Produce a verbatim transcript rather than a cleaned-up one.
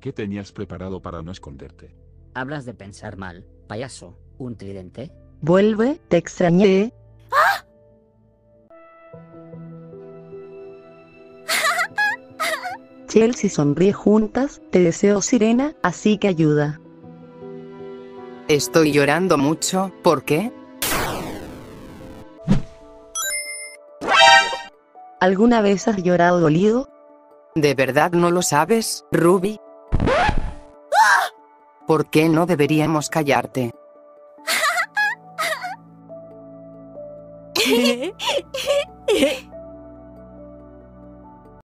¿Qué tenías preparado para no esconderte? Hablas de pensar mal, payaso. ¿Un tridente? Vuelve, te extrañé. ¡Ah! Chelsea sonríe juntas. Te deseo, sirena, así que ayuda. Estoy llorando mucho, ¿por qué? ¿Alguna vez has llorado dolido? ¿De verdad no lo sabes, Ruby? ¿Por qué no deberíamos callarte?